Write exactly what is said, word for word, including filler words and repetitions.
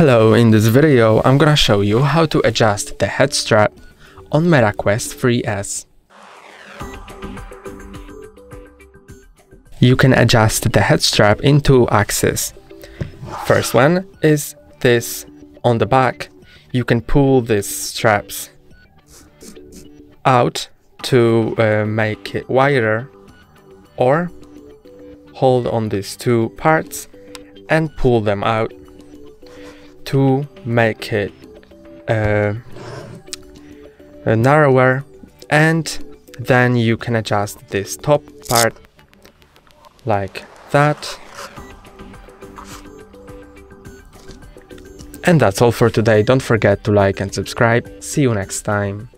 Hello, in this video I'm gonna show you how to adjust the head strap on Meta Quest three S. You can adjust the head strap in two axes. First one is this on the back. You can pull these straps out to uh, make it wider, or hold on these two parts and pull them out to make it uh, narrower, and then you can adjust this top part like that. And that's all for today. Don't forget to like and subscribe. See you next time.